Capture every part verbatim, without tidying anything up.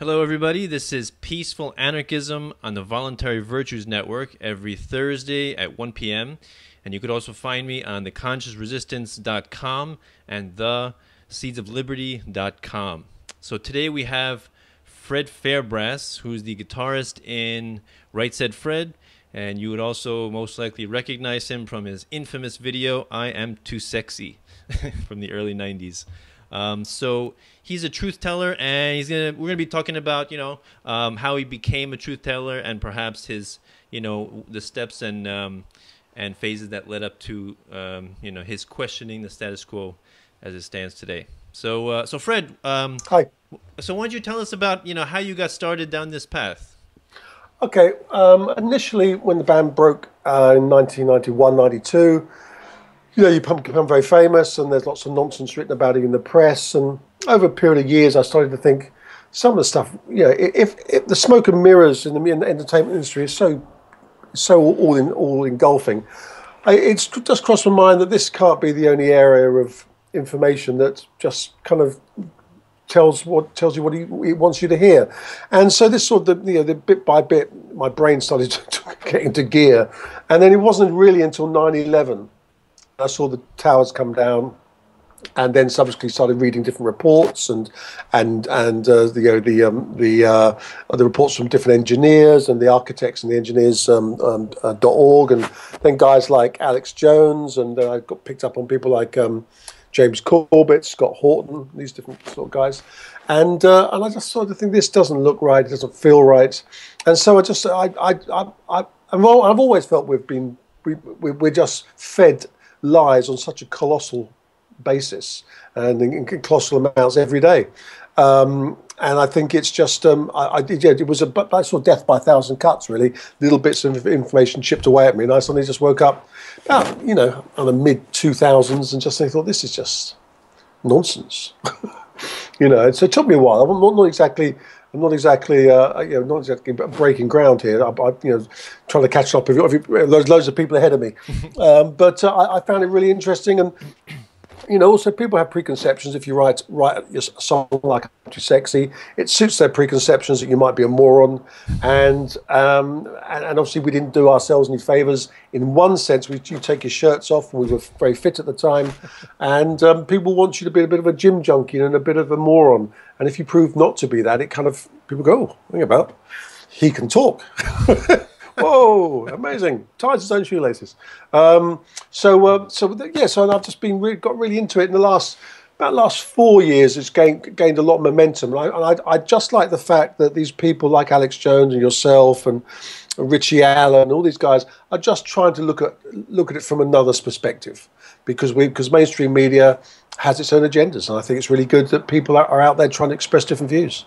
Hello everybody, this is Peaceful Anarchism on the Voluntary Virtues Network every Thursday at one p m And you could also find me on the conscious resistance dot com and the seeds of liberty dot com. So today we have Fred Fairbrass, who's the guitarist in Right Said Fred, and you would also most likely recognize him from his infamous video, I Am Too Sexy, from the early nineties. Um, so he's a truth teller, and he's gonna, we're going to be talking about, you know, um, how he became a truth teller and perhaps his, you know, the steps and, um, and phases that led up to, um, you know, his questioning the status quo as it stands today. So, uh, so Fred, um, hi. So why don't you tell us about, you know, how you got started down this path? Okay. Um, initially when the band broke, uh, in nineteen ninety-one, ninety-two, you know, you become very famous and there's lots of nonsense written about it in the press. And over a period of years, I started to think some of the stuff, you know, if, if the smoke and mirrors in the, in the entertainment industry is so, so all in all engulfing, I, it's just crossed my mind that this can't be the only area of information that just kind of tells what tells you what he, he wants you to hear. And so this sort of, the, you know, the bit by bit, my brain started to, to get into gear. And then it wasn't really until nine eleven. I saw the towers come down, and then subsequently started reading different reports and and and uh, the you know, the um, the uh, the reports from different engineers and the architects and the engineers um, um, uh, .org, and then guys like Alex Jones, and then I got picked up on people like um, James Corbett, Scott Horton, these different sort of guys, and uh, and I just sort of think this doesn't look right, it doesn't feel right, and so I just I I I, I I've always felt we've been we, we're just fed lies on such a colossal basis and in, in colossal amounts every day, um, and I think it's just um, I, I did. Yeah, it was a I saw death by a thousand cuts. Really, little bits of information chipped away at me, and I suddenly just woke up, about, you know, on the mid two thousands, and just thought, this is just nonsense, you know. And so it took me a while. I'm not, not exactly. I'm not exactly, uh, you know, not exactly breaking ground here. I, I, you know, trying to catch up with loads, loads of people ahead of me. um, but uh, I, I found it really interesting, and you know, also people have preconceptions. If you write write a song like "I'm Too Sexy," it suits their preconceptions that you might be a moron, and um, and, and obviously we didn't do ourselves any favors. In one sense, we you take your shirts off. We were very fit at the time, and um, people want you to be a bit of a gym junkie and a bit of a moron. And if you prove not to be that, it kind of, people go, oh, think about, he can talk. Whoa, amazing. Ties his own shoelaces. Um, so, uh, so yeah, so I've just been, really, got really into it in the last, about last four years, it's gained, gained a lot of momentum. And, I, and I, I just like the fact that these people like Alex Jones and yourself and Richie Allen and all these guys are just trying to look at, look at it from another's perspective, because we, because mainstream media has its own agendas, and I think it's really good that people are out there trying to express different views.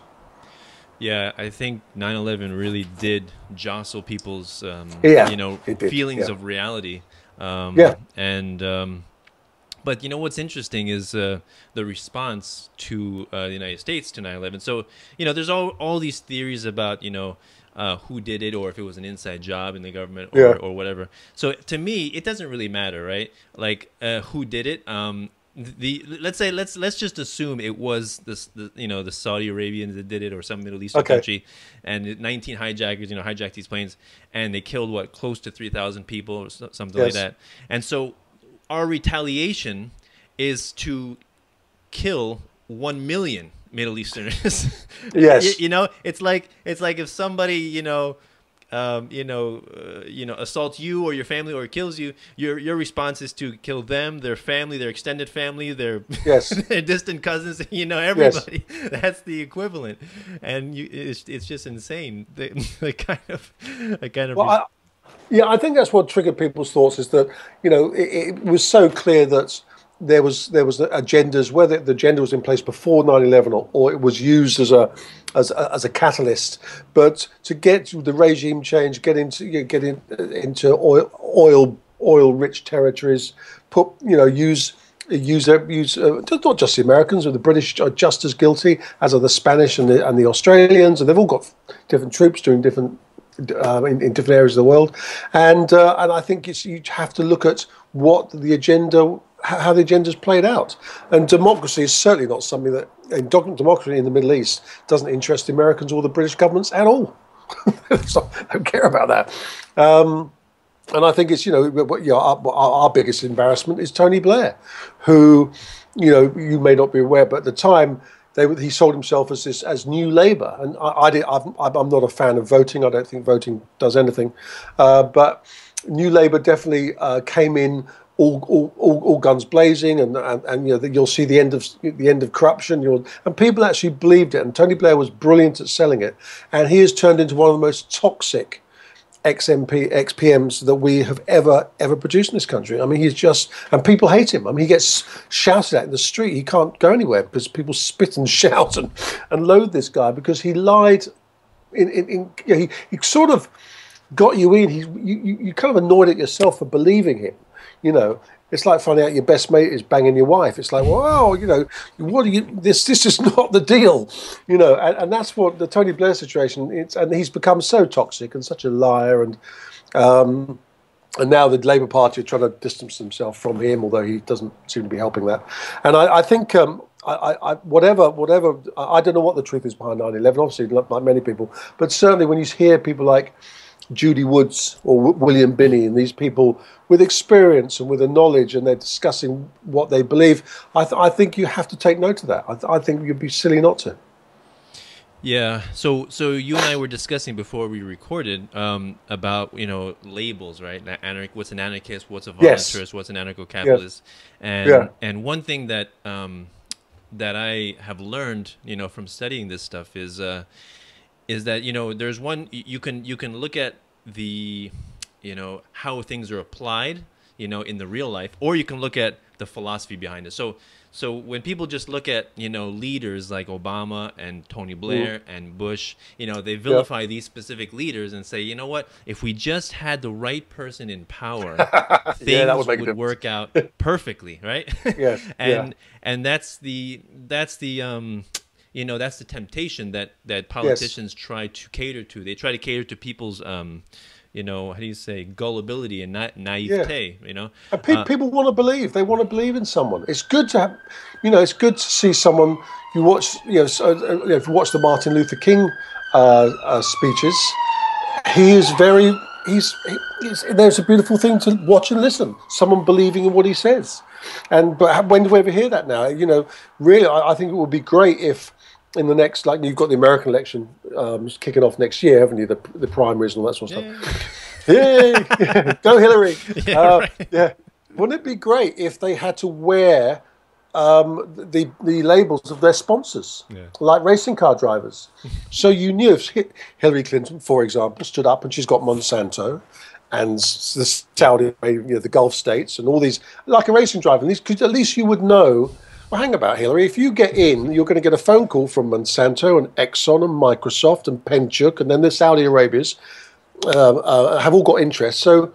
Yeah, I think nine eleven really did jostle people's, um, yeah, you know, feelings, yeah, of reality. Um, yeah, and um, but you know what's interesting is uh, the response to uh, the United States to nine eleven. So you know, there's all all these theories about, you know, Uh, who did it, or if it was an inside job in the government, or, yeah, or whatever. So to me, it doesn't really matter, right? Like uh, who did it? Um, the let's say let's let's just assume it was this, the you know the Saudi Arabians that did it, or some Middle Eastern, okay, country, and nineteen hijackers, you know, hijacked these planes, and they killed what, close to three thousand people or something, yes, like that. And so our retaliation is to kill one million. Middle Easterners. Yes. You, you know, it's like it's like if somebody, you know, um, you know, uh, you know, assaults you or your family or kills you, your your response is to kill them, their family, their extended family, their, yes, their distant cousins, you know, everybody. Yes. That's the equivalent. And you, it's it's just insane. The, the kind of the kind of well, I, yeah, I think that's what triggered people's thoughts, is that, you know, it, it was so clear that There was there was agendas, whether the agenda was in place before nine eleven or, or it was used as a as a, as a catalyst. But to get the regime change, get into you know, get in, into oil oil oil rich territories, put you know use use use uh, not just the Americans, but the British are just as guilty as are the Spanish and the, and the Australians, and they've all got different troops doing different uh, in, in different areas of the world. And uh, and I think it's, you have to look at what the agenda how the agenda's played out. And democracy is certainly not something that, democracy in the Middle East doesn't interest the Americans or the British governments at all. So I don't care about that. Um, and I think it's, you know, you know our, our biggest embarrassment is Tony Blair, who, you know, you may not be aware, but at the time, They, he sold himself as this as New Labour, and I, I did, I've, I'm not a fan of voting. I don't think voting does anything, uh, but New Labour definitely uh, came in all, all, all, all guns blazing, and, and, and you know, you'll see the end of the end of corruption. You'll, and people actually believed it, and Tony Blair was brilliant at selling it, and he has turned into one of the most toxic ex M P, ex P Ms that we have ever, ever produced in this country. I mean, he's just, and people hate him. I mean, he gets shouted at in the street. He can't go anywhere because people spit and shout and, and loathe this guy because he lied. In, in, in you know, he, he sort of got you in. He, you, you kind of annoyed at yourself for believing him, you know. It's like finding out your best mate is banging your wife. It's like, well, you know, what do you? This, this is not the deal, you know. And, and that's what the Tony Blair situation. It's and he's become so toxic and such a liar. And um, and now the Labour Party are trying to distance themselves from him, although he doesn't seem to be helping that. And I, I think um, I, I, whatever, whatever. I don't know what the truth is behind nine eleven. Obviously, like many people, but certainly when you hear people like Judy Woods or w William Binney and these people with experience and with a knowledge, and they're discussing what they believe, I, th I think you have to take note of that. I, th I think you'd be silly not to. Yeah. So, so you and I were discussing before we recorded um, about, you know, labels, right? Anarch, what's an anarchist? What's a voluntarist? Yes. What's an anarcho-capitalist? Yes. And yeah. and one thing that um, that I have learned, you know, from studying this stuff is. Uh, Is that, you know, there's one, you can you can look at the, you know, how things are applied, you know, in the real life, or you can look at the philosophy behind it. So so when people just look at, you know, leaders like Obama and Tony Blair mm. and Bush, you know, they vilify yeah. these specific leaders and say, you know what, if we just had the right person in power, things yeah, that would, make would work out perfectly, right? Yes. and yeah. and that's the that's the um you know, that's the temptation that that politicians yes. try to cater to. They try to cater to people's, um, you know, how do you say, gullibility and na naivete. Yeah. You know, and pe uh, people want to believe. They want to believe in someone. It's good to have, you know, it's good to see someone. You watch, you know, so, uh, if you watch the Martin Luther King uh, uh, speeches, he is very. He's, he's there's a beautiful thing to watch and listen. Someone believing in what he says. And but when do we ever hear that now? You know, really, I, I think it would be great if. In the next, like you've got the American election um, kicking off next year, haven't you? The the primaries and all that sort of stuff. Yay! Yeah. Go Hillary! Yeah, uh, right. yeah, wouldn't it be great if they had to wear um, the the labels of their sponsors, yeah. like racing car drivers? So you knew if Hillary Clinton, for example, stood up and she's got Monsanto and the Saudi, you know, the Gulf states, and all these like a racing driver. And these, 'cause at least you would know. Well, hang about, Hillary. If you get in, you're going to get a phone call from Monsanto and Exxon and Microsoft and Penchuk, and then the Saudi Arabians uh, uh, have all got interest. So,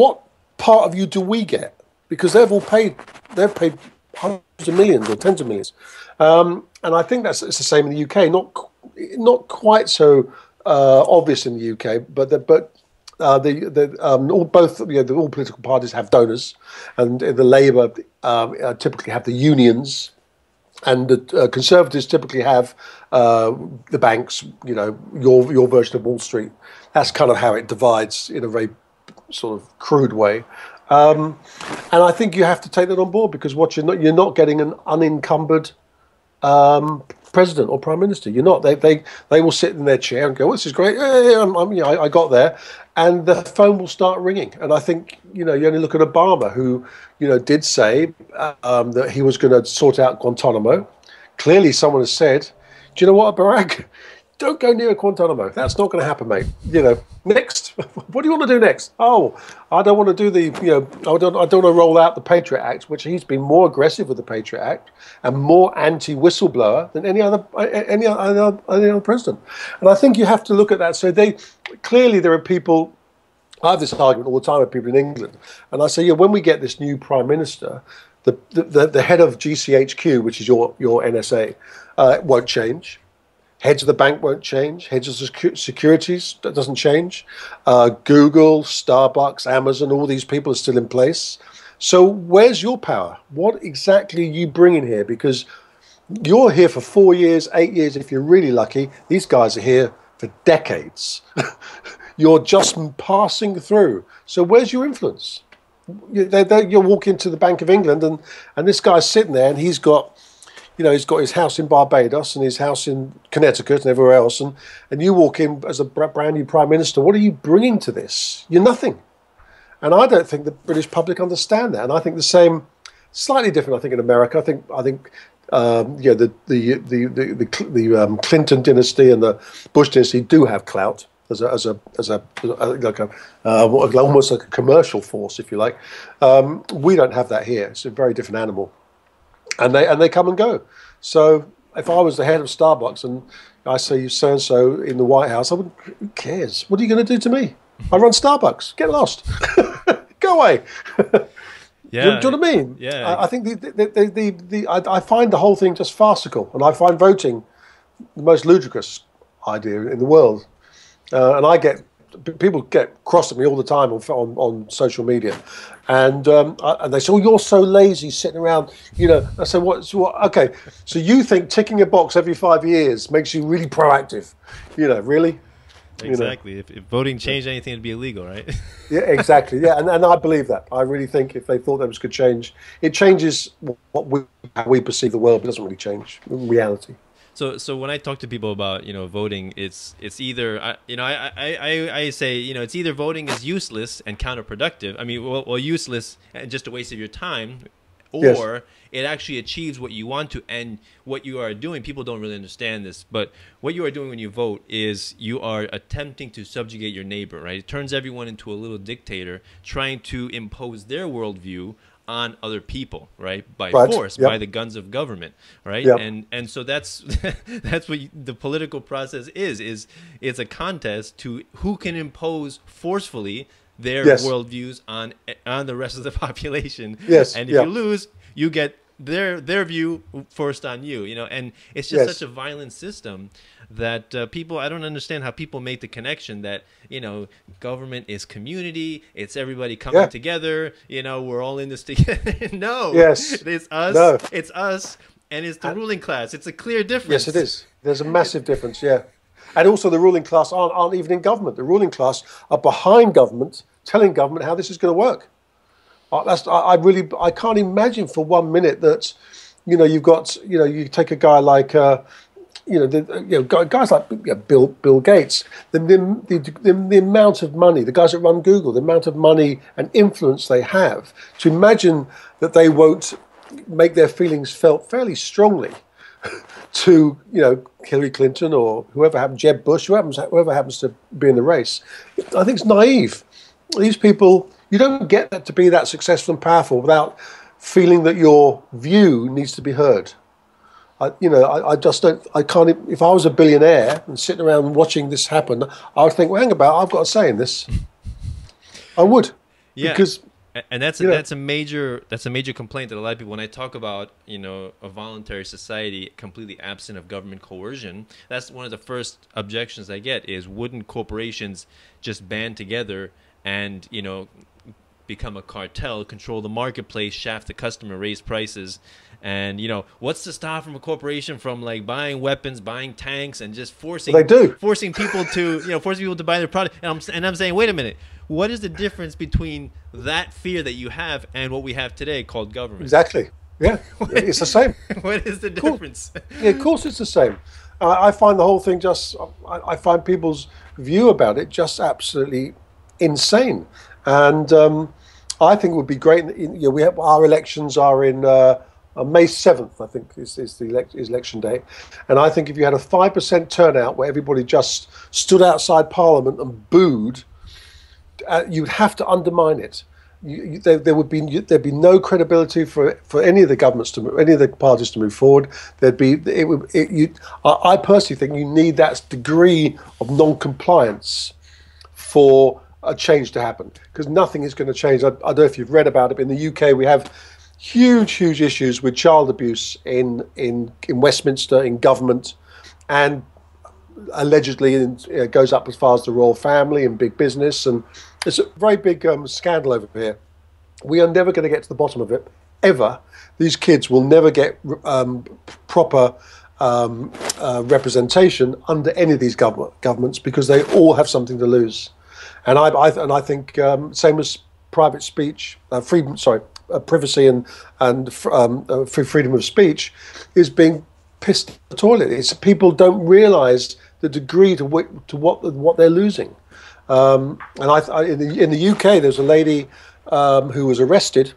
what part of you do we get? Because they've all paid, they've paid hundreds of millions or tens of millions. Um, and I think that's it's the same in the U K. Not not quite so uh, obvious in the U K, but the, but. Uh, the, the, um, all, both, you know, the, all political parties have donors, and the Labour um, uh, typically have the unions, and the uh, Conservatives typically have uh, the banks, you know, your, your version of Wall Street. That's kind of how it divides in a very sort of crude way. Um, and I think you have to take that on board because what you're not, you're not getting an unencumbered um president or prime minister. You're not. They they they will sit in their chair and go, well, "This is great. Hey, I'm, I'm, you know, I, I got there," and the phone will start ringing. And I think you know you only look at Obama, who you know did say um, that he was going to sort out Guantanamo. Clearly, someone has said, "Do you know what, Barack? Don't go near Guantanamo. That's not going to happen, mate. You know, next, what do you want to do next? Oh, I don't want to do the, you know, I don't, I don't want to roll out the Patriot Act, which he's been more aggressive with the Patriot Act and more anti-whistleblower than any other, any other, any other president. And I think you have to look at that. So they clearly there are people. I have this argument all the time with people in England, and I say, yeah, when we get this new prime minister, the the, the head of G C H Q, which is your your N S A, uh, won't change. Heads of the bank won't change. Heads of secu securities, that doesn't change. Uh, Google, Starbucks, Amazon, all these people are still in place. So where's your power? What exactly are you bringing here? Because you're here for four years, eight years, if you're really lucky. These guys are here for decades. You're just passing through. So where's your influence? They're, they're, you're walking to the Bank of England, and, and this guy's sitting there, and he's got, you know, he's got his house in Barbados and his house in Connecticut and everywhere else. And, and you walk in as a brand new prime minister. What are you bringing to this? You're nothing. And I don't think the British public understand that. And I think the same, slightly different, I think, in America. I think, I think um, you know, the, the, the, the, the, the um, Clinton dynasty and the Bush dynasty do have clout. As a, as a, as a, like a, uh, almost like a commercial force, if you like. Um, we don't have that here. It's a very different animal, and they and they come and go. So if I was the head of Starbucks and I see so and so in the White House, I wouldn't. Who cares? What are you going to do to me? I run Starbucks. Get lost. Go away. Yeah. Do you know what I mean? Yeah. I, I think the the the, the, the I, I find the whole thing just farcical, and I find voting the most ludicrous idea in the world. Uh, and I get people get cross at me all the time on on, on social media, and um, I, and they say, "Oh, you're so lazy sitting around." You know, I say, "What's what? Okay, so you think ticking a box every five years makes you really proactive? You know, really?" Exactly. You know. If, if voting changed anything, it'd be illegal, right? Yeah, exactly. Yeah, and and I believe that. I really think if they thought that was good change, it changes what we how we perceive the world, but it doesn't really change reality. So, so when I talk to people about, you know, voting, it's it's either I, you know I, I I I say you know it's either voting is useless and counterproductive. I mean, well, well useless and just a waste of your time, or yes. It actually achieves what you want to and what you are doing. People don't really understand this, but what you are doing when you vote is you are attempting to subjugate your neighbor. Right? It turns everyone into a little dictator, trying to impose their worldview on other people, right? By right. force, yep. by the guns of government, right? Yep. And and so that's that's what you, the political process is. Is it's a contest to who can impose forcefully their yes. worldviews on on the rest of the population. Yes. And if yep. you lose, you get their their view forced on you. You know, and it's just yes. such a violent system that uh, people, I don't understand how people make the connection that, you know, government is community, it's everybody coming yeah. together, you know, we're all in this together. No, yes. it's us, no. it's us, and it's the and, ruling class. It's a clear difference. Yes, it is. There's a massive difference, yeah. And also the ruling class aren't, aren't even in government. The ruling class are behind government, telling government how this is going to work. Uh, that's, I, I really, I can't imagine for one minute that, you know, you've got, you know, you take a guy like... Uh, You know, the, you know, guys like you know, Bill Bill Gates, the the, the the amount of money, the guys that run Google, the amount of money and influence they have, to imagine that they won't make their feelings felt fairly strongly to, you know, Hillary Clinton or whoever happens, Jeb Bush, who happens, whoever happens to be in the race. I think it's naive. These people, you don't get that to be that successful and powerful without feeling that your view needs to be heard. I, you know, I, I just don't, I can't, if I was a billionaire and sitting around watching this happen, I would think, well, hang about, I've got a say in this. I would. Yeah. Because, and that's a, that's a major, that's a major complaint that a lot of people, when I talk about, you know, a voluntary society completely absent of government coercion, that's one of the first objections I get is wouldn't corporations just band together and, you know, become a cartel, control the marketplace, shaft the customer, raise prices. And, you know, what's to stop from a corporation from like buying weapons, buying tanks, and just forcing well, they do. forcing people to, you know, forcing people to buy their product. And I'm, and I'm saying, wait a minute, what is the difference between that fear that you have and what we have today called government? Exactly. Yeah, what, it's the same. What is the difference? Of course, yeah, of course it's the same. Uh, I find the whole thing just, I, I find people's view about it just absolutely insane. And um, I think it would be great. You know, we have, our elections are in... Uh, Uh, May seventh, I think, is, is the elect is election day. And I think if you had a five percent turnout where everybody just stood outside Parliament and booed, uh, you'd have to undermine it. You, you, there, there would be you, there'd be no credibility for for any of the governments to any of the parties to move forward. There'd be it would it, you. I, I personally think you need that degree of non-compliance for a change to happen, because nothing is going to change. I, I don't know if you've read about it, but in the U K we have huge, huge issues with child abuse in in in Westminster, in government, and allegedly it goes up as far as the royal family and big business, and it's a very big um, scandal over here. We are never going to get to the bottom of it, ever. These kids will never get um, proper um, uh, representation under any of these government governments because they all have something to lose. And I, I and I think um, same as private speech, uh, freedom, sorry, uh, privacy and and um, uh, freedom of speech is being pissed in the toilet. It's people don't realise the degree to what to what what they're losing. Um, and I, I in, the, in the U K, there's a lady um, who was arrested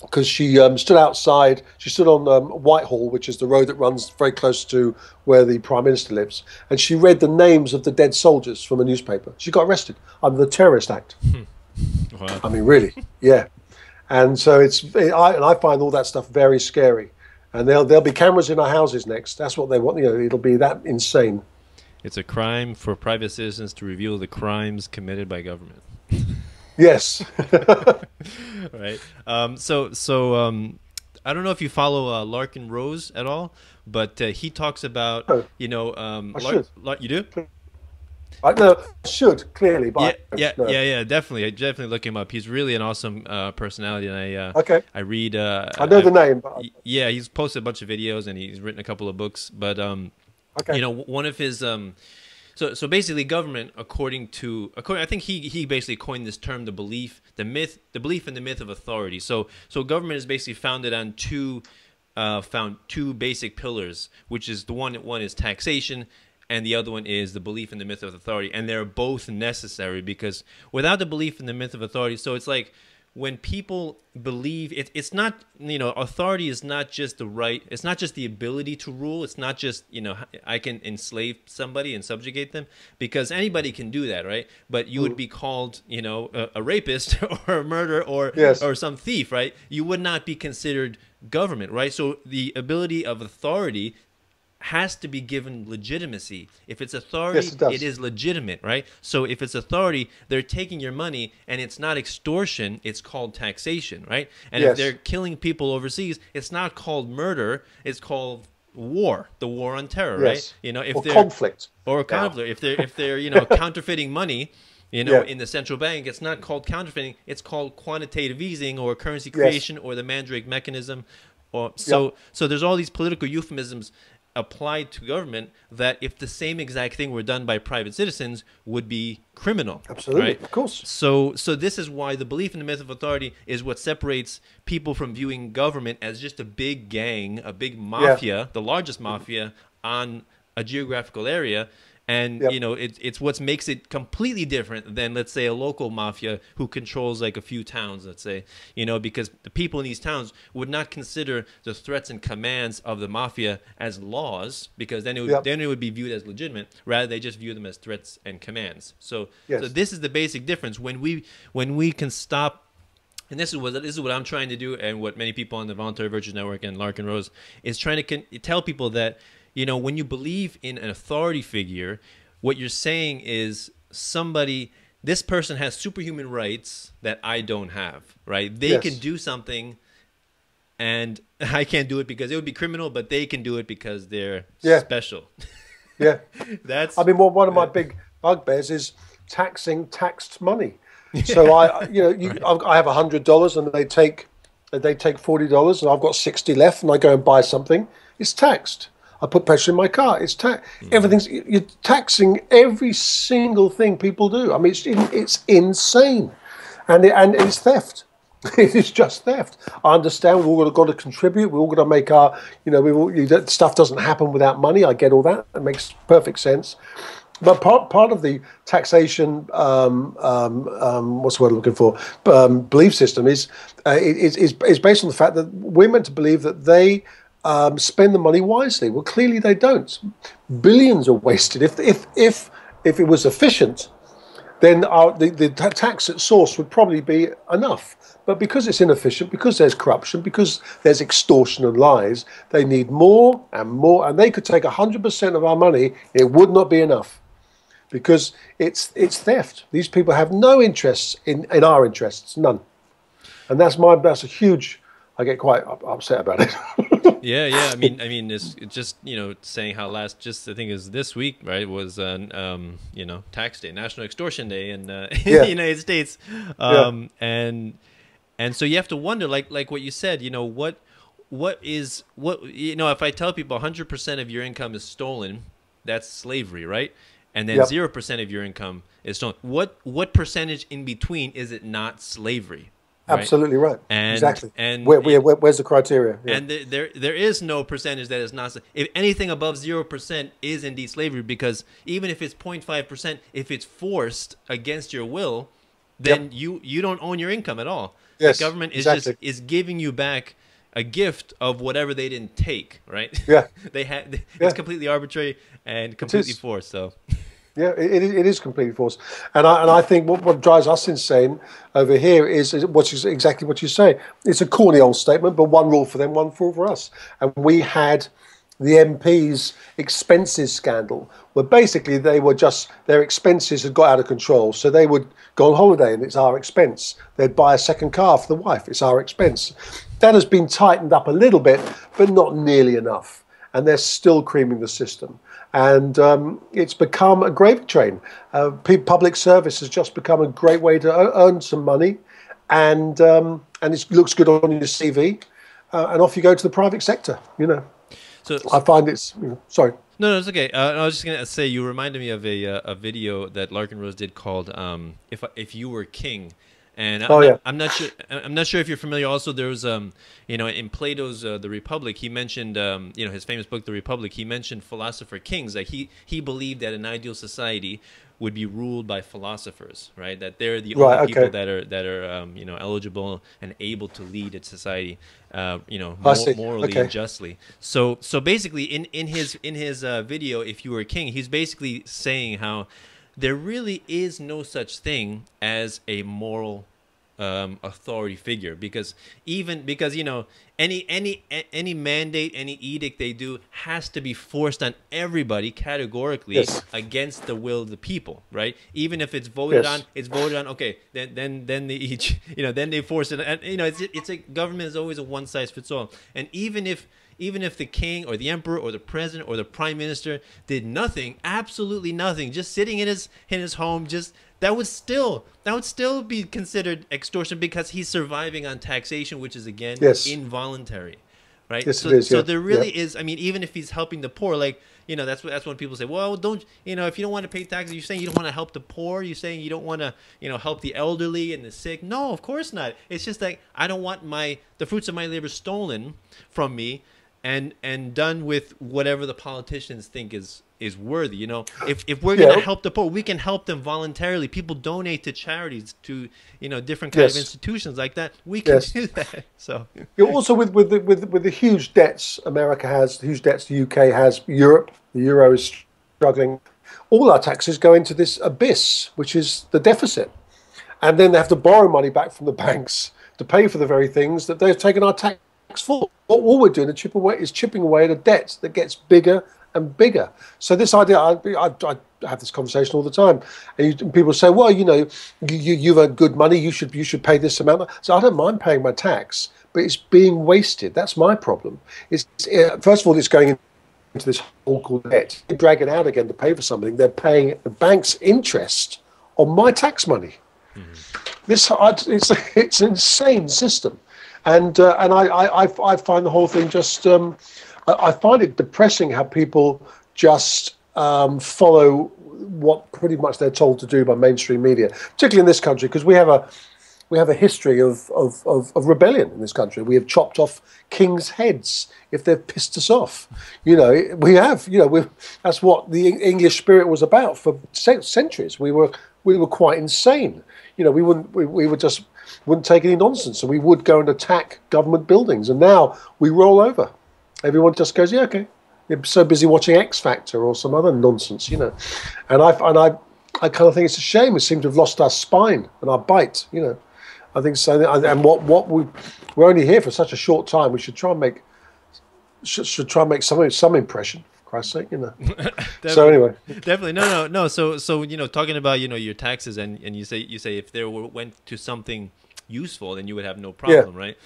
because she um, stood outside. She stood on um, Whitehall, which is the road that runs very close to where the Prime Minister lives, and she read the names of the dead soldiers from a newspaper. She got arrested under the Terrorist Act. Wow. I mean, really, yeah. And so it's, it, I, and I find all that stuff very scary. And there'll there'll be cameras in our houses next. That's what they want. You know, it'll be that insane. It's a crime for private citizens to reveal the crimes committed by government. Yes. Right. Um, so, so um, I don't know if you follow uh, Larkin Rose at all, but uh, he talks about, oh, you know, um, I should. Lar you do? I know, should clearly, but yeah, yeah, yeah, yeah, definitely. I definitely look him up. He's really an awesome uh, personality, and I uh, okay. I read. Uh, I know I, the name. But yeah, he's posted a bunch of videos, and he's written a couple of books, but. Um, Okay. You know, one of his, um, so so basically, government, according to, according, I think he he basically coined this term, the belief, the myth, the belief and the myth of authority. So so government is basically founded on two, uh, found two basic pillars, which is the one one is taxation, and the other one is the belief in the myth of authority, and they're both necessary because without the belief in the myth of authority, so it's like. When people believe it, it's not, you know, authority is not just the right, it's not just the ability to rule, it's not just, you know, I can enslave somebody and subjugate them, because anybody can do that, right? But you would be called, you know, a, a rapist or a murderer or, yes. or some thief, right? You would not be considered government, right? So the ability of authority has to be given legitimacy. If it's authority, yes, it, it is legitimate, right? So if it's authority, they're taking your money, and it's not extortion, it's called taxation, right? And yes. if they're killing people overseas, it's not called murder, it's called war, the war on terror, yes. right? You know, if or they're conflict or conflict, yeah. if they're if they're you know counterfeiting money, you know, yeah. in the central bank, it's not called counterfeiting, it's called quantitative easing or currency creation yes. or the Mandrake mechanism, or so yeah. so there's all these political euphemisms applied to government that if the same exact thing were done by private citizens would be criminal. Absolutely, right? Of course. So so this is why the belief in the myth of authority is what separates people from viewing government as just a big gang, a big mafia, yeah. the largest mafia on a geographical area. And, yep. you know, it, it's what makes it completely different than, let's say, a local mafia who controls like a few towns, let's say, you know, because the people in these towns would not consider the threats and commands of the mafia as laws, because then it would, yep. then it would be viewed as legitimate. Rather, they just view them as threats and commands. So, yes. so this is the basic difference. When we, when we can stop. And this is what this is what I'm trying to do, and what many people on the Voluntary Virtues Network and Larkin Rose is trying to con tell people that, you know, when you believe in an authority figure, what you're saying is somebody, this person has superhuman rights that I don't have, right? They yes. can do something, and I can't do it because it would be criminal, but they can do it because they're yeah. special. Yeah, that's. I mean, well, one of my big bugbears is taxing taxed money. So I, you know, you, right. I have a hundred dollars, and they take, they take forty dollars, and I've got sixty left, and I go and buy something. It's taxed. I put petrol in my car. It's tax. Mm. Everything's you're taxing every single thing people do. I mean, it's it's insane, and it, and it's theft. It is just theft. I understand we've all got to contribute. We've all got to make our, you know, we all you, that stuff doesn't happen without money. I get all that. It makes perfect sense. But part part of the taxation, um, um, um, what's the word I'm looking for? Um, belief system is uh, is is is based on the fact that we're meant to believe that they um, spend the money wisely. Well, clearly they don't. Billions are wasted. If if if if it was efficient, then our, the the tax at source would probably be enough. But because it's inefficient, because there's corruption, because there's extortion and lies, they need more and more. And they could take a hundred percent of our money; it would not be enough. Because it's it's theft. These people have no interests in in our interests, none, and that's my that's a huge. I get quite upset about it. yeah, yeah. I mean, I mean, it's just you know saying how last just I think is this week, right? Was an, um you know tax day, National Extortion Day in, uh, yeah. in the United States, um, yeah. and. And so you have to wonder, like like what you said, you know, what what is what you know, if I tell people one hundred percent of your income is stolen, that's slavery, right? And then zero yep. percent of your income is stolen. What what percentage in between is it not slavery? Right? Absolutely right. And, exactly. And where, where, where, where's the criteria? Yeah. And there, there there is no percentage that is not. If anything above zero percent is indeed slavery, because even if it's zero point five percent, if it's forced against your will, then yep. you you don't own your income at all. Yes, the government is exactly. just is giving you back a gift of whatever they didn't take, right? Yeah, they had. It's yeah. completely arbitrary and completely forced. So, yeah, it, it is completely forced. And I and I think what, what drives us insane over here is, is what you, exactly what you say. It's a corny old statement, but one rule for them, one rule for us. And we had the M P's expenses scandal, where basically they were just, their expenses had got out of control. So they would go on holiday and it's our expense. They'd buy a second car for the wife, it's our expense. That has been tightened up a little bit, but not nearly enough. And they're still creaming the system. And um, it's become a gravy train. Uh, public service has just become a great way to earn some money. And, um, and it looks good on your C V. Uh, and off you go to the private sector, you know. So, I find it's you know, sorry. No, no, it's okay. Uh, I was just gonna say you reminded me of a uh, a video that Larkin Rose did called um, "If If You Were King," and I'm, oh, not, yeah. I'm not sure. I'm not sure if you're familiar. Also, there was um, you know, in Plato's uh, The Republic, he mentioned um, you know, his famous book The Republic. He mentioned philosopher kings. Like he he believed that an ideal society would be ruled by philosophers, right? That they're the right, only okay. people that are that are um, you know, eligible and able to lead its society, uh, you know, mor morally okay. and justly. So, so basically, in in his in his uh, video, If You Were a King, he's basically saying how there really is no such thing as a moral um, authority figure, because even because you know any any any mandate, any edict they do has to be forced on everybody categorically yes. against the will of the people, right? Even if it's voted yes. on, it's voted on. Okay, then then then they each, you know, then they force it. And, you know, it's it's a government is always a one size fits all. And even if even if the king or the emperor or the president or the prime minister did nothing, absolutely nothing, just sitting in his in his home, just that would still that would still be considered extortion, because he's surviving on taxation, which is again yes. involuntary. Voluntary, right? Yes, so, it is, so yeah. there really yeah. is. I mean, even if he's helping the poor, like you know, that's what that's when people say, well, don't you know, if you don't want to pay taxes, you're saying you don't want to help the poor. You're saying you don't want to, you know, help the elderly and the sick. No, of course not. It's just like I don't want my the fruits of my labor stolen from me, and and done with whatever the politicians think is is worthy. You know, if if we're yeah. gonna help the poor, we can help them voluntarily. People donate to charities, to you know, different kinds yes. of institutions like that. We can yes. do that. So also with with the, with with the huge debts America has, the huge debts the U K has, Europe, the euro is struggling. All our taxes go into this abyss, which is the deficit, and then they have to borrow money back from the banks to pay for the very things that they've taken our tax. Full. All we're doing to chip away is chipping away at a debt that gets bigger and bigger. So this idea, I, I, I have this conversation all the time, and, you, and people say, "Well, you know, you, you, you've earned good money. You should you should pay this amount." So I don't mind paying my tax, but it's being wasted. That's my problem. It's it, first of all, it's going into this hole called debt. They drag it out again to pay for something. They're paying the bank's interest on my tax money. Mm-hmm. This I, it's it's an insane system. And uh, and I, I I find the whole thing just um, I, I find it depressing how people just um, follow what pretty much they're told to do by mainstream media, particularly in this country, because we have a we have a history of of, of of rebellion in this country. We have chopped off kings' heads if they've pissed us off. You know, we have. You know, we that's what the English spirit was about for centuries. We were we were quite insane. You know, we wouldn't we, we were just. wouldn't take any nonsense, so we would go and attack government buildings, and now we roll over. Everyone just goes, yeah, okay. You're so busy watching X Factor or some other nonsense, you know. And I and I, I kind of think it's a shame. We seem to have lost our spine and our bite, you know. I think so. And what what we we're only here for such a short time. We should try and make should, should try and make some some impression. Christ's sake, you know. So anyway, definitely no, no, no. So so you know, talking about you know your taxes, and and you say you say if there were, went to something useful, then you would have no problem, yeah. right?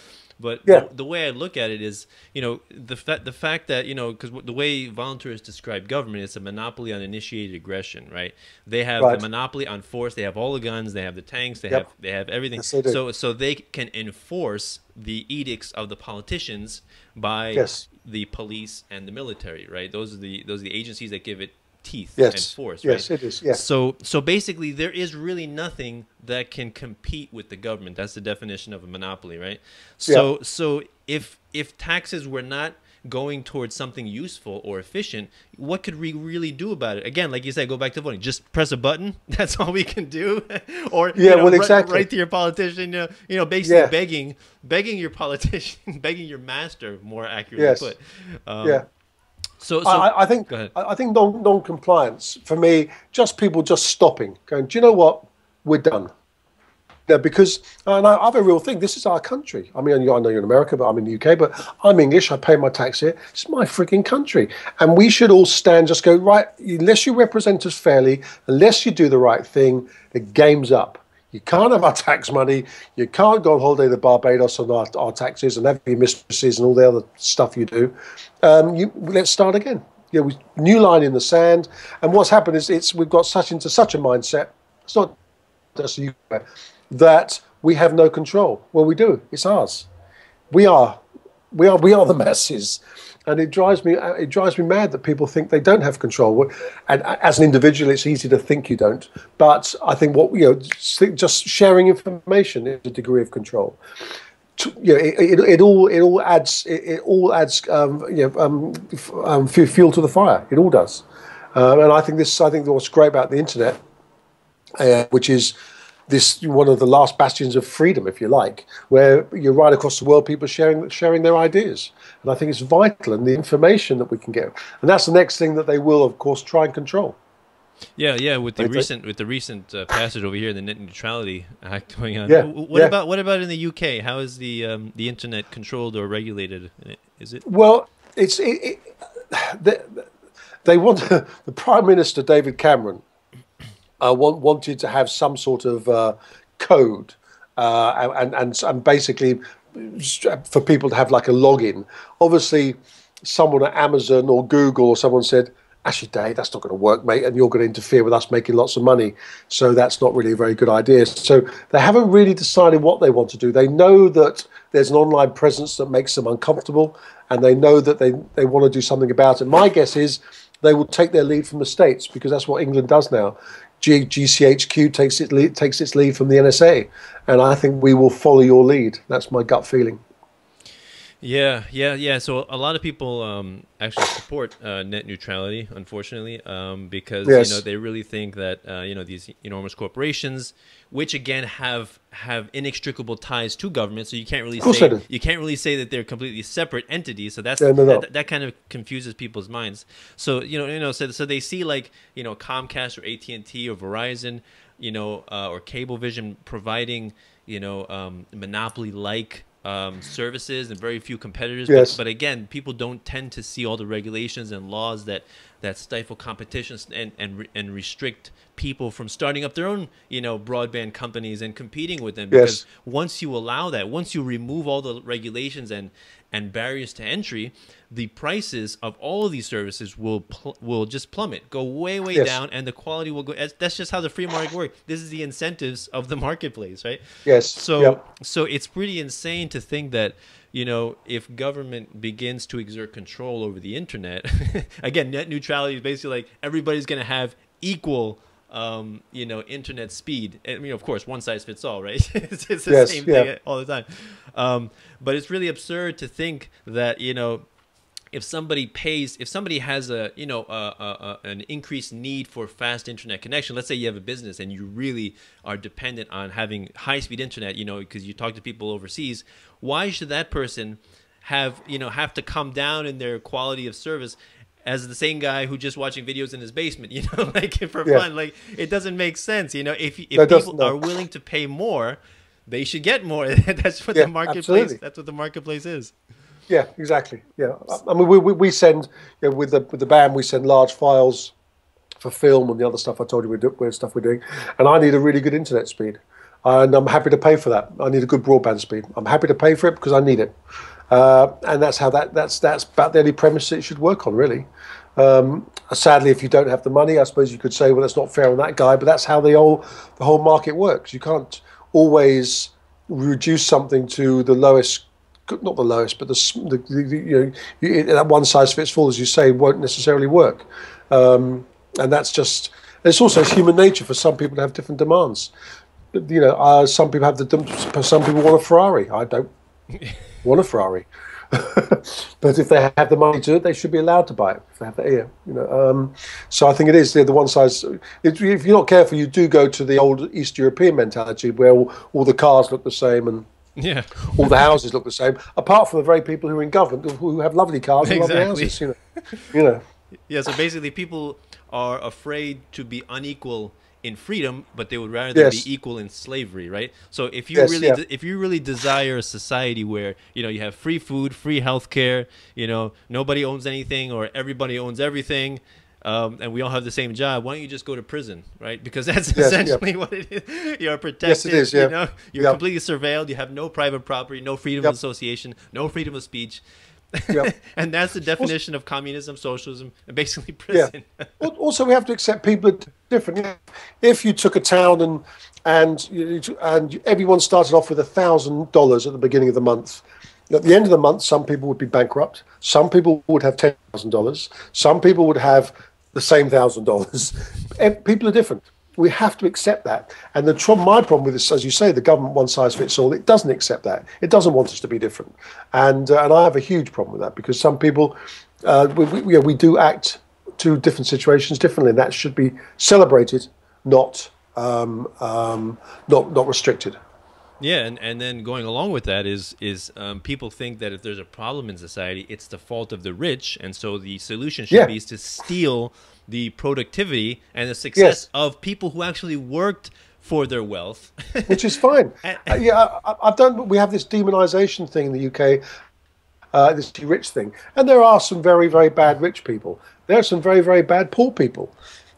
But yeah. the, the way I look at it is, you know, the fact the fact that, you know, because the way volunteers describe government, it's a monopoly on initiated aggression, right? They have right. the monopoly on force. They have all the guns. They have the tanks. They yep. have they have everything. Yes, they do. So so they can enforce the edicts of the politicians by yes. the police and the military, right? Those are the those are the agencies that give it teeth yes. and force, yes, right? It is. Yes. So, so basically, there is really nothing that can compete with the government. That's the definition of a monopoly, right? So, yeah. so if if taxes were not going towards something useful or efficient, what could we really do about it? Again, like you said, go back to voting. Just press a button. That's all we can do. Or yeah, you know, well, exactly. Write to your politician. You know, you know basically yeah. begging, begging your politician, begging your master, more accurately yes. put. Um, yeah. So, so I, I think I think non non-compliance for me, just people just stopping, going, do you know what, we're done. Now, because and I have a real thing. This is our country. I mean, I know you're in America, but I'm in the U K. But I'm English. I pay my tax here. It's my freaking country, and we should all stand. Just go right. Unless you represent us fairly, unless you do the right thing, the game's up. You can't have our tax money. You can't go on holiday to Barbados on our, our taxes and have your mistresses and all the other stuff you do. Um, you, let's start again. Yeah, we, new line in the sand. And what's happened is it's we've got such into such a mindset. It's not just the U K, that we have no control. Well, we do. It's ours. We are, we are, we are the masses. And it drives me, it drives me mad that people think they don't have control. And as an individual, it's easy to think you don't. But I think what you know, just sharing information is a degree of control. You know, it, it, it all, it all adds, it, it all adds, um, you know, um, um, fuel to the fire. It all does. Um, and I think this, I think what's great about the internet, uh, which is this one of the last bastions of freedom, if you like, where you're right across the world, people sharing sharing their ideas, and I think it's vital, and the information that we can get, and that's the next thing that they will, of course, try and control. Yeah, yeah. With the I recent think. with the recent uh, passage over here, the Net Neutrality Act going on. Yeah, what yeah. about what about in the U K? How is the um, the internet controlled or regulated? Is it well? It's it, it, they, they want to, the Prime Minister David Cameron. Uh, want, wanted to have some sort of uh, code uh, and, and, and basically for people to have like a login. Obviously, someone at Amazon or Google or someone said, actually, Dave, that's not going to work, mate, and you're going to interfere with us making lots of money. So that's not really a very good idea. So they haven't really decided what they want to do. They know that there's an online presence that makes them uncomfortable, and they know that they, they want to do something about it. My guess is they will take their lead from the States, because that's what England does now. G C H Q takes its lead, takes its lead from the N S A, and I think we will follow your lead. That's my gut feeling. Yeah, yeah, yeah. So a lot of people um, actually support uh, net neutrality, unfortunately, um, because yes. you know they really think that uh, you know these enormous corporations, which again have have inextricable ties to government, so you can't really say you can't really say that they're completely separate entities. So that's yeah, no, no. That, that kind of confuses people's minds. So you know, you know, so so they see like you know Comcast or A T and T or Verizon, you know, uh, or Cablevision providing you know um, monopoly like. Um, services and very few competitors. Yes. But, but again, people don't tend to see all the regulations and laws that that stifle competitions and and re and restrict people from starting up their own, you know, broadband companies and competing with them. Because yes. once you allow that, once you remove all the regulations and and barriers to entry, the prices of all of these services will pl will just plummet, go way way yes. down, and the quality will go. That's just how the free market works. This is the incentives of the marketplace, right? Yes. So yep. so it's pretty insane to think that you know if government begins to exert control over the internet, again, net neutrality is basically like everybody's going to have equal. Um, you know, internet speed. I mean, of course, one size fits all, right? it's, it's the yes, same yeah. thing all the time. Um, but it's really absurd to think that, you know, if somebody pays, if somebody has a, you know, a, a, a, an increased need for fast internet connection, let's say you have a business and you really are dependent on having high-speed internet, you know, because you talk to people overseas, why should that person have, you know, have to come down in their quality of service as the same guy who just watching videos in his basement, you know, like for yeah. fun, like it doesn't make sense. You know, if, if no, people no. are willing to pay more, they should get more. That's what yeah, the marketplace, absolutely. that's what the marketplace is. Yeah, exactly. Yeah. I mean, we, we send, you know, with the, with the band, we send large files for film and the other stuff I told you we're, do, we're stuff we're doing. And I need a really good internet speed. and I'm happy to pay for that. I need a good broadband speed. I'm happy to pay for it because I need it. Uh, and that's how that that's that's about the only premise it should work on, really. Um, sadly, if you don't have the money, I suppose you could say, well, that's not fair on that guy. But that's how the whole the whole market works. You can't always reduce something to the lowest, not the lowest, but the, the, the you know you, that one size fits all, as you say, won't necessarily work. Um, and that's just it's also human nature for some people to have different demands. You know, uh, some people have the some people want a Ferrari. I don't want a Ferrari. But if they have the money to it, they should be allowed to buy it. If they have the ear, you know. Um, so I think it is the, the one size. If you're not careful, you do go to the old East European mentality where all, all the cars look the same and yeah, all the houses look the same, apart from the very people who are in government who have lovely cars and exactly. lovely houses. You know, you know. Yeah. So basically, people are afraid to be unequal in freedom, but they would rather yes. be equal in slavery, right? So if you yes, really, yeah. if you really desire a society where you know you have free food, free healthcare, you know nobody owns anything or everybody owns everything, um, and we all have the same job, why don't you just go to prison, right? Because that's yes, essentially yeah. what it is. You're protected. Yes, it is, yeah. You know, you're yeah. completely surveilled. You have no private property, no freedom yep. of association, no freedom of speech. Yep. And that's the definition also, of communism, socialism, and basically prison. Yeah. Also, we have to accept people are different. If you took a town and and and everyone started off with a thousand dollars at the beginning of the month, at the end of the month, some people would be bankrupt. Some people would have ten thousand dollars. Some people would have the same thousand dollars. People are different. We have to accept that. And the tr my problem with this, as you say, the government one size fits all, it doesn't accept that. It doesn't want us to be different. And, uh, and I have a huge problem with that because some people, uh, we, we, you know, we do act to different situations differently. And that should be celebrated, not, um, um, not, not restricted. Yeah, and, and then going along with that is is um, people think that if there's a problem in society, it's the fault of the rich, and so the solution should yeah. be is to steal the productivity and the success yes. of people who actually worked for their wealth, which is fine. and, uh, yeah, I, I've done. We have this demonization thing in the U K, uh, this rich thing, and there are some very very bad rich people. There are some very very bad poor people.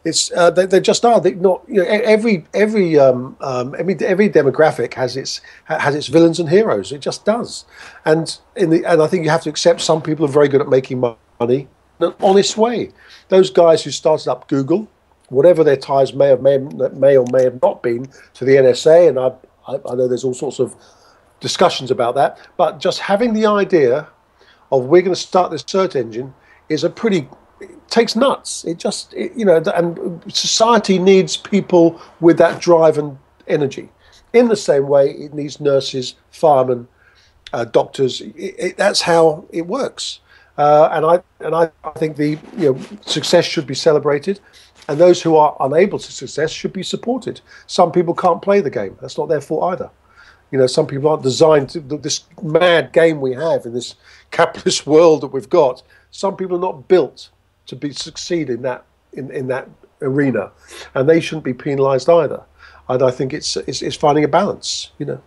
It's uh, they, they just are. They not you know every every um, um, every every demographic has its has its villains and heroes. It just does, and in the and I think you have to accept some people are very good at making money in an honest way. Those guys who started up Google, whatever their ties may have may, may or may have not been to the N S A, and I, I I know there's all sorts of discussions about that. But just having the idea of we're going to start this search engine is a pretty It takes nuts. It just, it, you know, and society needs people with that drive and energy. In the same way, it needs nurses, firemen, uh, doctors. It, it, that's how it works. Uh, and I and I, I think the you know success should be celebrated, and those who are unable to success should be supported. Some people can't play the game. That's not their fault either. You know, some people aren't designed to this mad game we have in this capitalist world that we've got. Some people are not built to be succeed in that in, in that arena, and they shouldn't be penalized either. And I think it's it's, it's finding a balance, you know.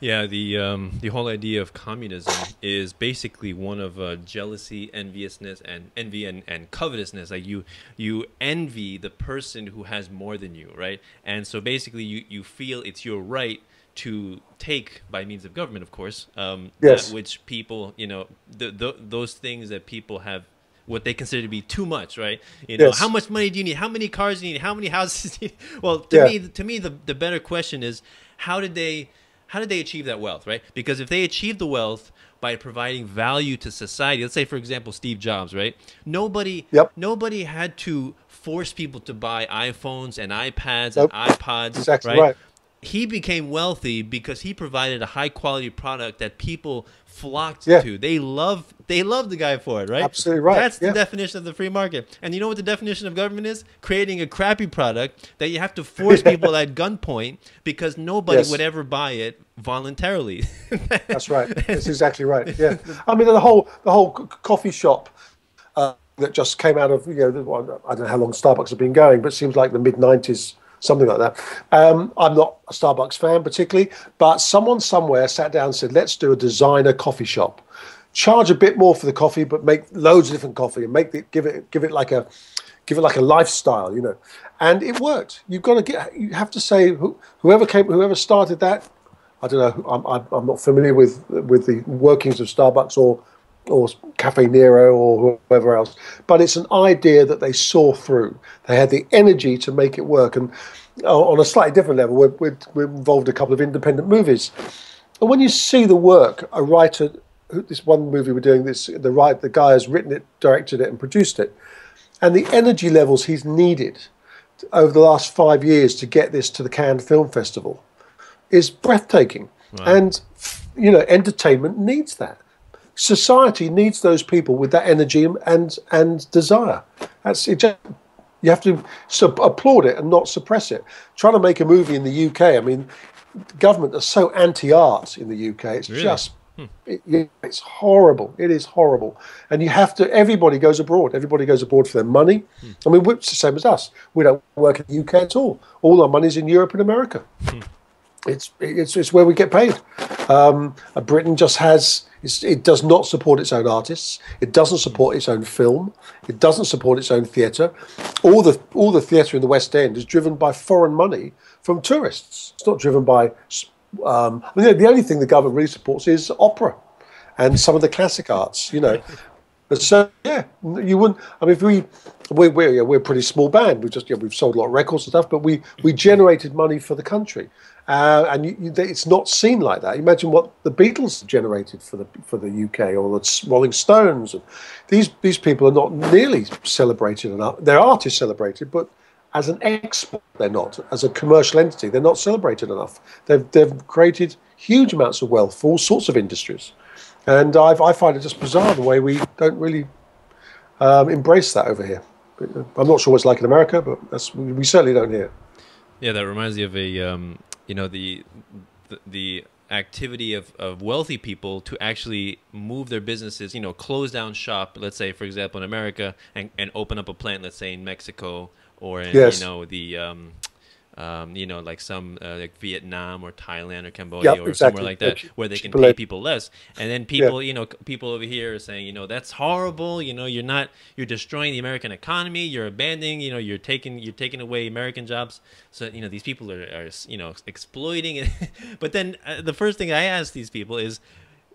Yeah, the um, the whole idea of communism is basically one of uh, jealousy, enviousness, and envy and, and covetousness. Like you you envy the person who has more than you, right? And so basically, you you feel it's your right to take, by means of government, of course, um, yes. that which people, you know, the, the, those things that people have, what they consider to be too much, right? You know, yes. how much money do you need? How many cars do you need? How many houses do you need? Well, to yeah. me, to me, the, the better question is, how did they, how did they achieve that wealth, right? Because if they achieved the wealth by providing value to society, let's say, for example, Steve Jobs, right? Nobody, yep. nobody had to force people to buy iPhones and iPads nope. and iPods, exactly right? right. He became wealthy because he provided a high quality product that people flocked yeah. to. They love they love the guy for it, right? Absolutely right. That's yeah. the definition of the free market. And you know what the definition of government is? Creating a crappy product that you have to force people at gunpoint because nobody yes. would ever buy it voluntarily. That's right. That's exactly right. Yeah. I mean, the whole the whole coffee shop uh, that just came out of, you know, the, I don't know how long Starbucks have been going, but it seems like the mid nineties. Something like that. Um, I'm not a Starbucks fan particularly, but someone somewhere sat down and said, let's do a designer coffee shop. Charge a bit more for the coffee, but make loads of different coffee and make the, give it give it like a give it like a lifestyle, you know. And it worked. You've got to get, you have to say, whoever came, whoever started that, I don't know, I'm, I'm not familiar with, with the workings of Starbucks or, or Cafe Nero or whoever else, but it's an idea that they saw through. They had the energy to make it work. And on a slightly different level, we're, we're, we're involved in a couple of independent movies. And when you see the work, a writer, this one movie we're doing, this the right the guy has written it, directed it, and produced it, and the energy levels he's needed over the last five years to get this to the Cannes Film Festival is breathtaking. Wow. And you know, entertainment needs that. Society needs those people with that energy and and desire. That's it. Just, you have to sub applaud it and not suppress it. Trying to make a movie in the U K, I mean, government are so anti-art in the U K. It's really? just hmm. it, it's horrible. It is horrible. And you have to. Everybody goes abroad. Everybody goes abroad for their money. Hmm. I mean, it's the same as us. We don't work in the U K at all. All our money's in Europe and America. Hmm. It's it's it's where we get paid. Um, Britain just has. It's, it does not support its own artists. It doesn't support its own film. It doesn't support its own theatre. All the all the theatre in the West End is driven by foreign money from tourists. It's not driven by. Um, I mean, the only thing the government really supports is opera, and some of the classic arts. You know, but so yeah, you wouldn't. I mean, if we we're we're, we're a pretty small band. We've just yeah, we've sold a lot of records and stuff, but we we generated money for the country. Uh, and you, you, it's not seen like that. Imagine what the Beatles generated for the for the U K, or the Rolling Stones. These these people are not nearly celebrated enough. Their art is celebrated, but as an export, they're not. As a commercial entity, they're not celebrated enough. They've they've created huge amounts of wealth for all sorts of industries, and I've, I find it just bizarre the way we don't really um, embrace that over here. I'm not sure what it's like in America, but that's, we certainly don't here. Yeah, that reminds me of a. Um You know, the the activity of, of wealthy people to actually move their businesses, you know, close down shop, let's say, for example, in America, and, and open up a plant, let's say, in Mexico or, in, yes. you know, the, um, um, you know, like some, uh, like Vietnam or Thailand or Cambodia yep, or exactly. somewhere like that, where they can pay people less. And then people, yeah. you know, people over here are saying, you know, that's horrible. You know, you're not, you're destroying the American economy. You're abandoning, you know, you're taking, you're taking away American jobs. So, you know, these people are, are you know, exploiting it. But then uh, the first thing I ask these people is,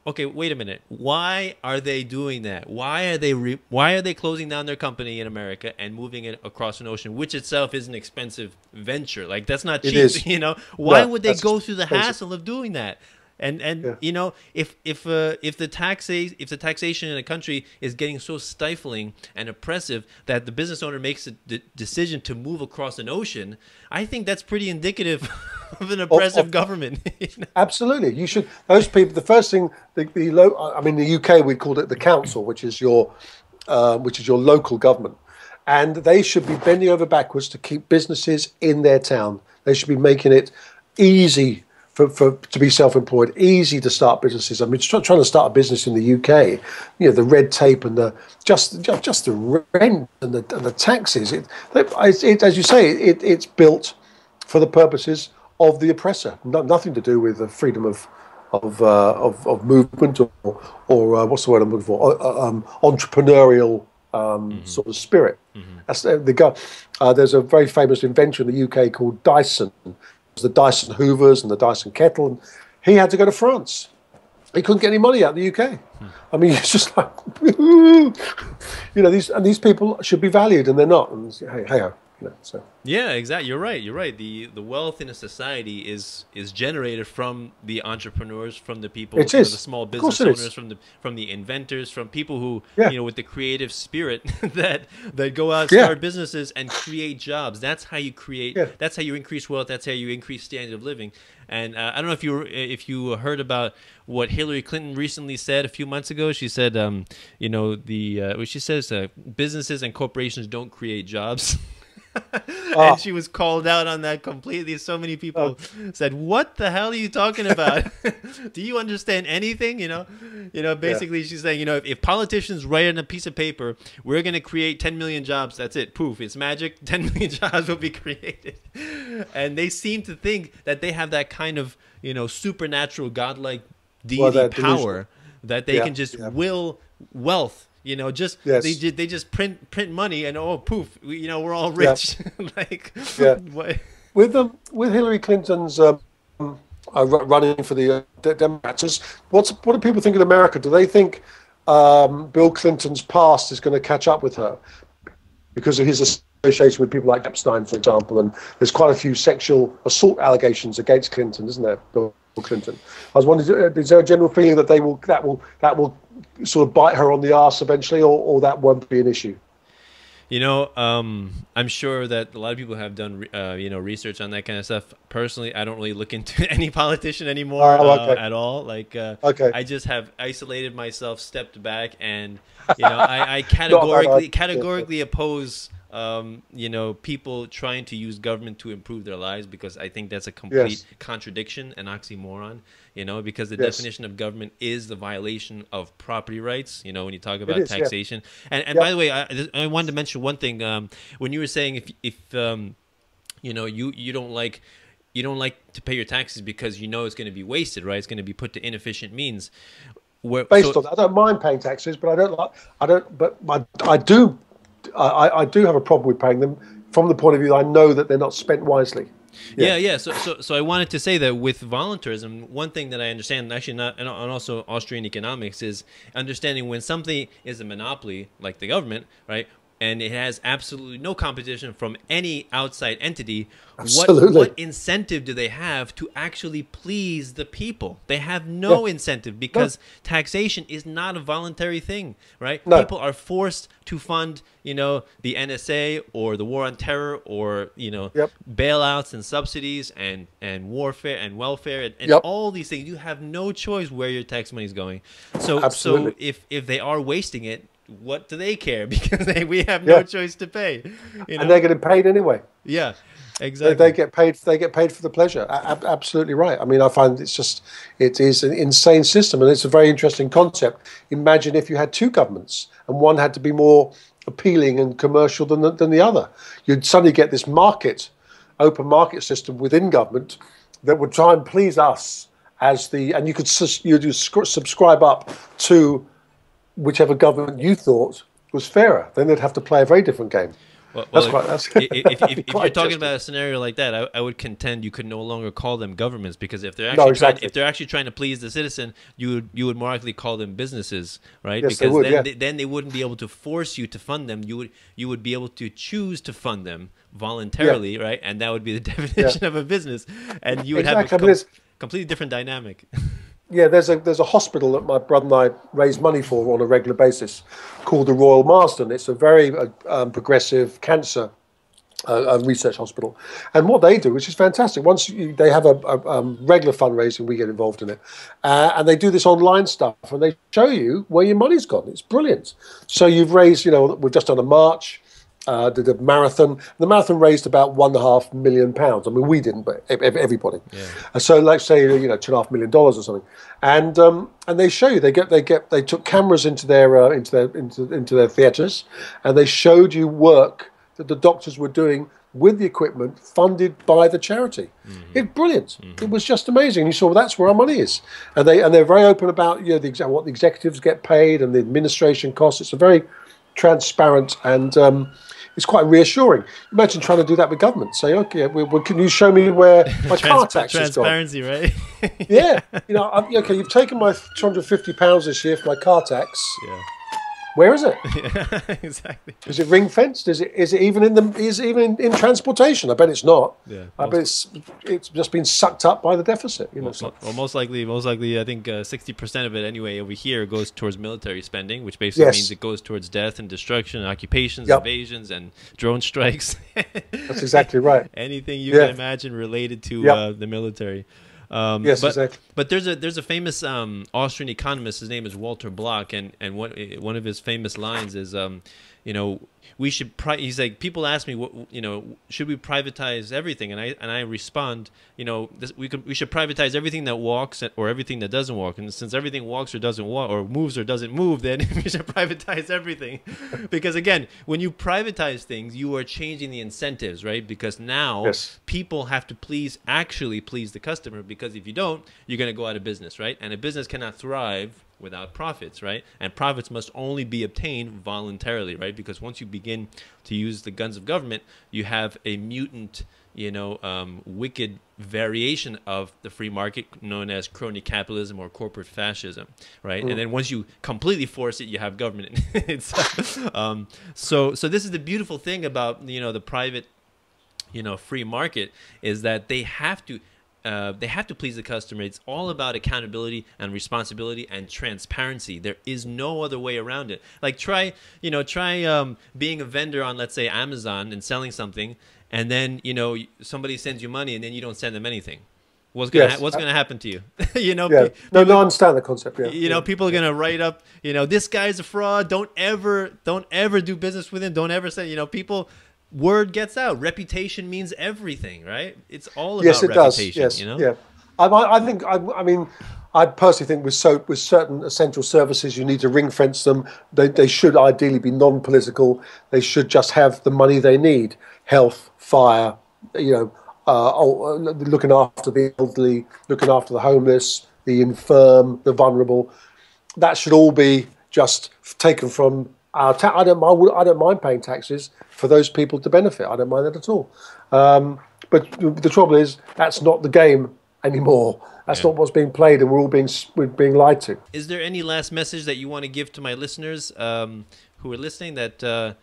okay, wait a minute. Why are they doing that? Why are they, re why are they closing down their company in America and moving it across an ocean, which itself is an expensive venture? Like, that's not cheap, it is. you know? Why yeah, would they go through the expensive. hassle of doing that? And, and yeah. you know, if, if, uh, if, the tax if the taxation in a country is getting so stifling and oppressive that the business owner makes a d decision to move across an ocean, I think that's pretty indicative of an oppressive of, of, government. You know? Absolutely. You should, those people, the first thing, the, the low, I mean, in the U K, we called it the council, which is your, uh, which is your local government. And they should be bending over backwards to keep businesses in their town. They should be making it easy For, for to be self-employed, easy to start businesses. I mean, trying to start a business in the U K, you know, the red tape and the just just, just the rent and the, and the taxes. It, it, it, as you say, it, it's built for the purposes of the oppressor. No, nothing to do with the freedom of of uh, of, of movement or or uh, what's the word I'm looking for? Uh, um, entrepreneurial. Um, mm-hmm. Sort of spirit. Mm-hmm. That's uh, the guy. Uh, there's a very famous inventor in the U K called Dyson. The Dyson Hoovers and the Dyson Kettle, and he had to go to France. He couldn't get any money out of the U K. Hmm. I mean, it's just like, you know, these and these people should be valued, and they're not. And hey, hey, you know, so yeah, exactly. You're right. You're right. the The wealth in a society is is generated from the entrepreneurs, from the people, it from is. the small business owners, from the from the inventors, from people who yeah. you know, with the creative spirit that that go out, yeah. start businesses, and create jobs. That's how you create. Yeah. That's how you increase wealth. That's how you increase standard of living. And uh, I don't know if you were, if you heard about what Hillary Clinton recently said a few months ago. She said, um, you know, the uh, she says uh, businesses and corporations don't create jobs. And oh. she was called out on that completely. So many people oh. said, "What the hell are you talking about? Do you understand anything?" You know, you know. Basically, yeah. she's saying, you know, if, if politicians write on a piece of paper, we're going to create ten million jobs. That's it. Poof, it's magic. ten million jobs will be created. And they seem to think that they have that kind of, you know, supernatural, godlike, deity well, power delusion. that they yeah. can just yeah. will wealth You know, just yes. they did. They just print print money, and oh, poof! We, you know, we're all rich. Yeah. like, yeah. What? With the with Hillary Clinton's um, uh, running for the uh, de Democrats, what's what do people think of America? Do they think um, Bill Clinton's past is going to catch up with her because of his association with people like Epstein, for example? And there's quite a few sexual assault allegations against Clinton, isn't there, Bill Clinton? I was wondering, is there a general feeling that they will that will that will sort of bite her on the arse eventually, or, or that won't be an issue? You know, um, I'm sure that a lot of people have done, uh, you know, research on that kind of stuff. Personally, I don't really look into any politician anymore oh, okay. uh, at all. Like, uh, okay. I just have isolated myself, stepped back, and, you know, I, I categorically, categorically oppose, um, you know, people trying to use government to improve their lives, because I think that's a complete yes. contradiction and oxymoron. You know, because the yes. definition of government is the violation of property rights, you know, when you talk about is, taxation. Yeah. And, and yeah. by the way, I, I wanted to mention one thing. Um, when you were saying if, if um, you know, you, you don't like... You don't like to pay your taxes because you know it's going to be wasted, right? It's going to be put to inefficient means. Where, Based so, on that, I don't mind paying taxes, but I don't like... I don't... But I, I do... I, I do have a problem with paying them from the point of view I know that they're not spent wisely. Yeah, yeah. yeah. So, so, so I wanted to say that with voluntarism, one thing that I understand, actually, not, and also Austrian economics, is understanding when something is a monopoly, like the government, right, and it has absolutely no competition from any outside entity. Absolutely. What, what incentive do they have to actually please the people? They have no yeah. incentive, because no. taxation is not a voluntary thing, right? No. People are forced to fund, you know, the N S A or the war on terror, or, you know, yep. bailouts and subsidies and, and warfare and welfare and, and yep. all these things. You have no choice where your tax money is going. So, absolutely. so if, if they are wasting it, what do they care? Because they, we have no yeah. choice to pay, you know? And they're getting paid anyway. Yeah, exactly. They, they get paid. They get paid for the pleasure. A absolutely right. I mean, I find it's just it is an insane system, and it's a very interesting concept. Imagine if you had two governments, and one had to be more appealing and commercial than the, than the other. You'd suddenly get this market, open market system within government that would try and please us as the, and you could you do subscribe up to whichever government you thought was fairer. Then they'd have to play a very different game. Well, well, that's quite, that's if, if, if, if you're talking about a scenario like that, I, I would contend you could no longer call them governments, because if they're actually no, exactly. trying, if they're actually trying to please the citizen, you would you would more likely call them businesses, right? Yes, because they would, then, yeah. they, then they wouldn't be able to force you to fund them. You would you would be able to choose to fund them voluntarily, yeah. right? And that would be the definition yeah. of a business, and you would exactly. have a com I mean, completely different dynamic. Yeah, there's a there's a hospital that my brother and I raise money for on a regular basis, called the Royal Marsden. It's a very uh, um, progressive cancer uh, research hospital, and what they do, which is fantastic. Once you, they have a, a um, regular fundraising, we get involved in it, uh, and they do this online stuff, and they show you where your money's gone. It's brilliant. So you've raised, you know, we've just done a march. Uh, did a marathon. The marathon raised about one and a half million pounds. I mean, we didn't, but everybody. Yeah. And so, like, say, you know, two and a half million dollars or something. And um, and they show you. They get they get they took cameras into their uh, into their into into their theatres, and they showed you work that the doctors were doing with the equipment funded by the charity. Mm-hmm. It's brilliant. Mm-hmm. It was just amazing. You saw, well, that's where our money is, and they and they're very open about, you know, the, what the executives get paid and the administration costs. It's a very transparent and um, it's quite reassuring. Imagine trying to do that with government. Say, okay, we, we, can you show me where my car tax is gone? Transparency, right? yeah. You know, I'm, okay, you've taken my two hundred and fifty pounds this year for my car tax. Yeah. Where is it? Yeah, exactly. Is it ring fenced? Is it is it even in the is it even in, in transportation? I bet it's not. Yeah. I bet it's it's just been sucked up by the deficit. You know, most, so. well, most likely, most likely, I think uh, sixty percent of it anyway over here goes towards military spending, which basically yes. means it goes towards death and destruction, and occupations, yep. invasions, and drone strikes. That's exactly right. Anything you yeah. can imagine related to yep. uh, the military. Um, yes, but, exactly. But there's a there's a famous um, Austrian economist. His name is Walter Block, and and one one of his famous lines is, um, you know, we should. Pri he's like, people ask me, what, you know, should we privatize everything? And I and I respond, you know, this, we could we should privatize everything that walks or everything that doesn't walk. And since everything walks or doesn't walk, or moves or doesn't move, then we should privatize everything, because again, when you privatize things, you are changing the incentives, right? Because now yes. people have to please actually please the customer, because if you don't, you're going to go out of business, right? And a business cannot thrive without profits, right? And profits must only be obtained voluntarily, right? Because once you begin to use the guns of government, you have a mutant, you know, um, wicked variation of the free market known as crony capitalism or corporate fascism, right? Mm. And then once you completely force it, you have government. It's, um, so, so this is the beautiful thing about, you know, the private, you know, free market, is that they have to, Uh, they have to please the customer. It's all about accountability and responsibility and transparency. There is no other way around it. Like try, you know, try um, being a vendor on, let's say, Amazon and selling something, and then, you know, somebody sends you money and then you don't send them anything. What's gonna yes. ha what's gonna happen to you? You know, yeah. people, no, no, I understand the concept. Yeah. You know, yeah. people are gonna write up, you know, this guy's a fraud. Don't ever, don't ever do business with him. Don't ever send. You know, people. Word gets out. Reputation means everything, right? It's all about yes, it reputation. Does. Yes, you know? Yeah. I, I think. I, I mean, I personally think with soap, with certain essential services, you need to ring fence them. They, they should ideally be non-political. They should just have the money they need: health, fire, you know, uh, looking after the elderly, looking after the homeless, the infirm, the vulnerable. That should all be just taken from. Our ta I, don't, I don't mind paying taxes for those people to benefit. I don't mind that at all. Um, but the trouble is, that's not the game anymore. That's yeah. not what's being played, and we're all being, we're being lied to. Is there any last message that you want to give to my listeners um, who are listening that, uh,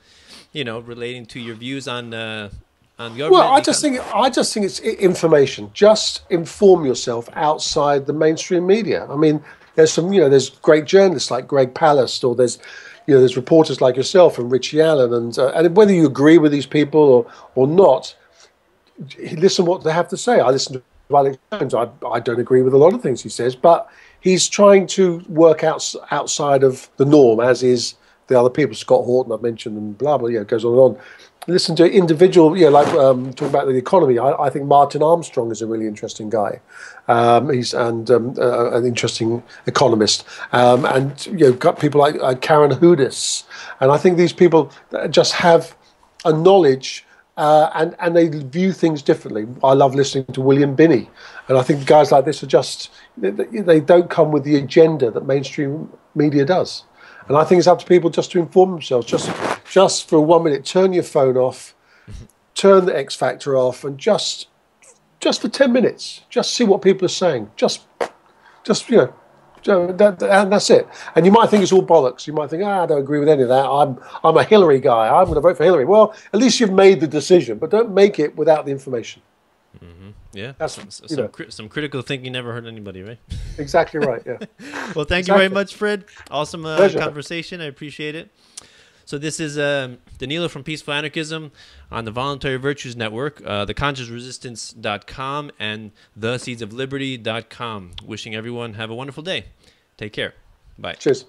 you know, relating to your views on, uh, on government? Well, I just, think, I just think it's information. Just inform yourself outside the mainstream media. I mean, there's some, you know, there's great journalists like Greg Palast, or there's... You know, there's reporters like yourself and Richie Allen, and, uh, and whether you agree with these people or, or not, listen what they have to say. I listen to Alex Jones. I, I don't agree with a lot of things he says, but he's trying to work out, outside of the norm, as is the other people, Scott Horton I've mentioned, and blah, blah, you know, it goes on and on. Listen to individual, you know, like um, talking about the economy, I, I think Martin Armstrong is a really interesting guy. Um, he's and um, uh, an interesting economist, um, and you know, got people like uh, Karen Hudis, and I think these people just have a knowledge, uh, and and they view things differently. I love listening to William Binney, and I think guys like this are just they, they don't come with the agenda that mainstream media does. And I think it's up to people just to inform themselves. Just, just for one minute, turn your phone off, turn the X Factor off, and just, just for ten minutes, just see what people are saying. Just, just you know, that, and that's it. And you might think it's all bollocks. You might think, ah, I don't agree with any of that. I'm, I'm a Hillary guy. I'm going to vote for Hillary. Well, at least you've made the decision, but don't make it without the information. Mm-hmm. Yeah, that's some, some, cri some critical thinking never hurt anybody, right? Exactly right. Yeah. Well, thank exactly. you very much, Fred. Awesome uh, conversation. I appreciate it. So this is um, Danilo from Peaceful Anarchism on the Voluntary Virtues Network, uh, the conscious resistance dot com and the seeds of liberty dot com. Wishing everyone have a wonderful day. Take care. Bye. Cheers.